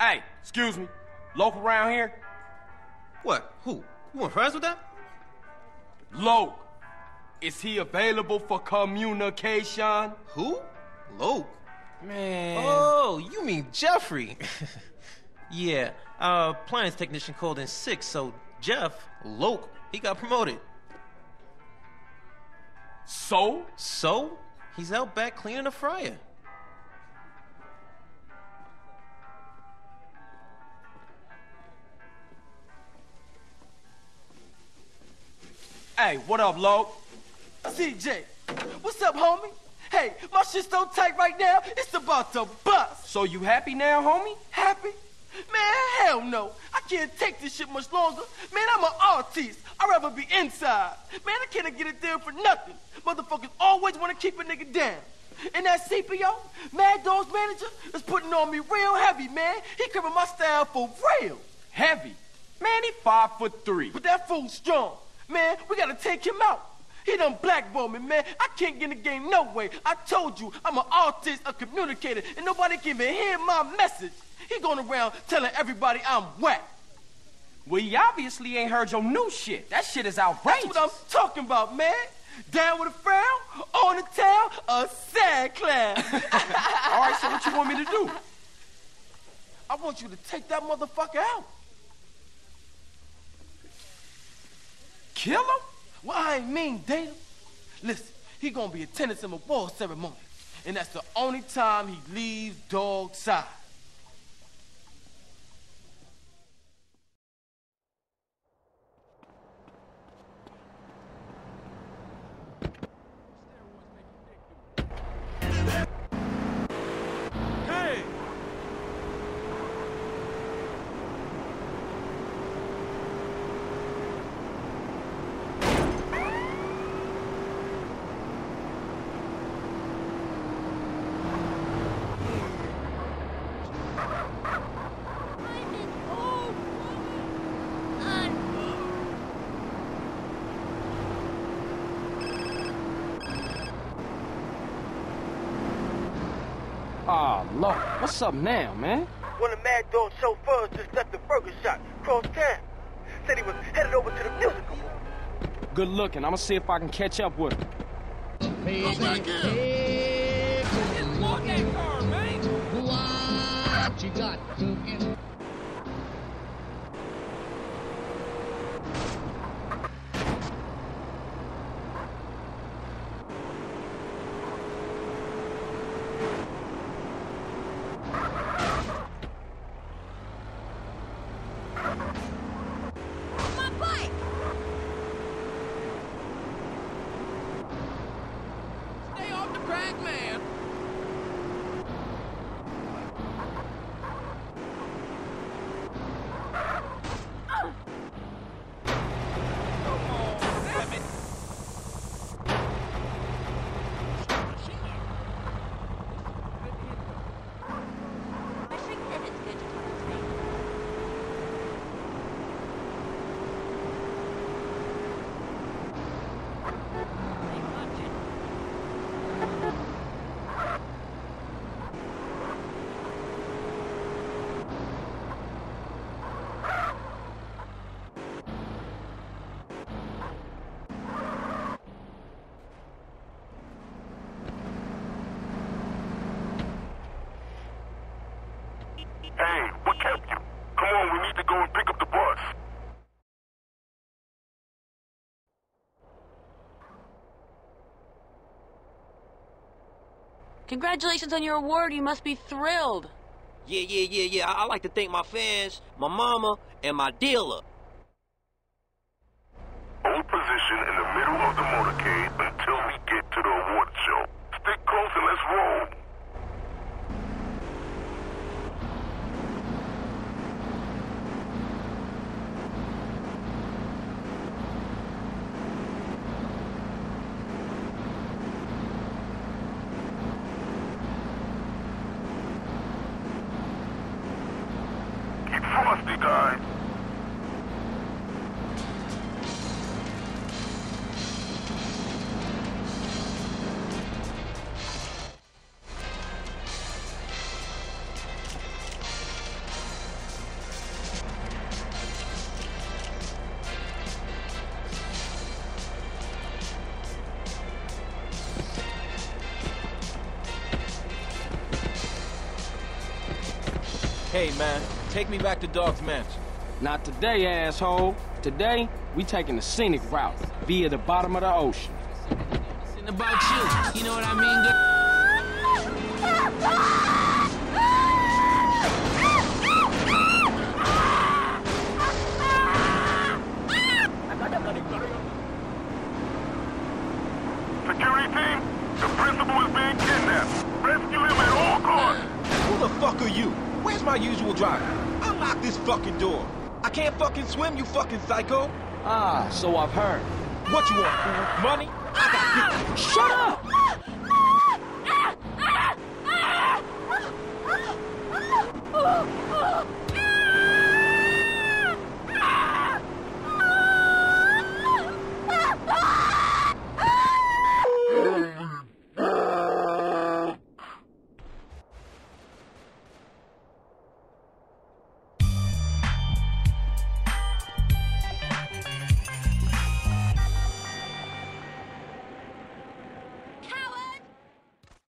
Hey, excuse me. Loc around here? What? Who? You want friends with that? Loc. Is he available for communication? Who? Loc. Man. Oh, you mean Jeffrey. Yeah, our appliance technician called in sick, so Jeff, Loc, he got promoted. So? So? He's out back cleaning the fryer. Hey, what up, Loc? CJ, what's up, homie? Hey, my shit's so tight right now, it's about to bust. So you happy now, homie? Happy? Man, hell no. I can't take this shit much longer. Man, I'm an artist. I'd rather be inside. Man, I can't get it down for nothing. Motherfuckers always want to keep a nigga down. And that CPO, Madd Dogg's manager, is putting on me real heavy, man. He covering my style for real. Heavy? Man, he 5'3". But that fool's strong. Man, we got to take him out. He done blackballed me, man. I can't get in the game no way. I told you, I'm an artist, a communicator, and nobody can even hear my message. He going around telling everybody I'm whack. Well, he obviously ain't heard your new shit. That shit is outrageous. That's what I'm talking about, man. Down with a frown, on the town, a sad clown. All right, so what you want me to do? I want you to take that motherfucker out. Kill him? Well, I ain't mean date him. Listen, he gonna be attending some award ceremony, and that's the only time he leaves Dogg's side. Loc, what's up now, man? One of Madd Dogg's chauffeurs just left the Burger Shot across town. Said he was headed over to the musical. Good looking. I'ma see if I can catch up with him. Come back here. Fucking Loc that car, man. What you got? Congratulations on your award. You must be thrilled. Yeah. I like to thank my fans, my mama, and my dealer. Hold position in the middle of the motorcade until we get to the award show. Stick close and let's roll. Hey, man, take me back to Dogg's mansion. Not today, asshole. Today, we taking the scenic route via the bottom of the ocean. It's about you. You know what I mean, girl? Security team, the principal is being kidnapped. Rescue him at all costs. Who the fuck are you? Where's my usual driver? Unlock this fucking door. I can't fucking swim, you fucking psycho. Ah, so I've heard. What you want, fool? Money? I got you. Shut up! Oh!